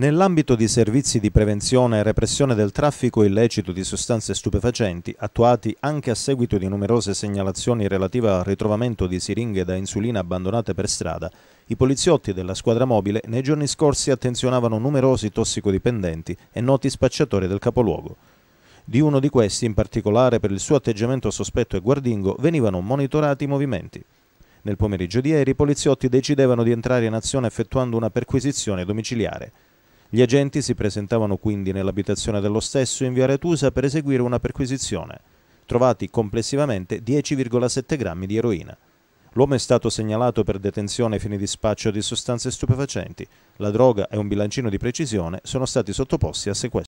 Nell'ambito di servizi di prevenzione e repressione del traffico illecito di sostanze stupefacenti, attuati anche a seguito di numerose segnalazioni relative al ritrovamento di siringhe da insulina abbandonate per strada, i poliziotti della squadra mobile nei giorni scorsi attenzionavano numerosi tossicodipendenti e noti spacciatori del capoluogo. Di uno di questi, in particolare per il suo atteggiamento sospetto e guardingo, venivano monitorati i movimenti. Nel pomeriggio di ieri i poliziotti decidevano di entrare in azione effettuando una perquisizione domiciliare. Gli agenti si presentavano quindi nell'abitazione dello stesso in via Aretusa per eseguire una perquisizione, trovati complessivamente 10,7 grammi di eroina. L'uomo è stato segnalato per detenzione ai fini di spaccio di sostanze stupefacenti. La droga e un bilancino di precisione sono stati sottoposti a sequestro.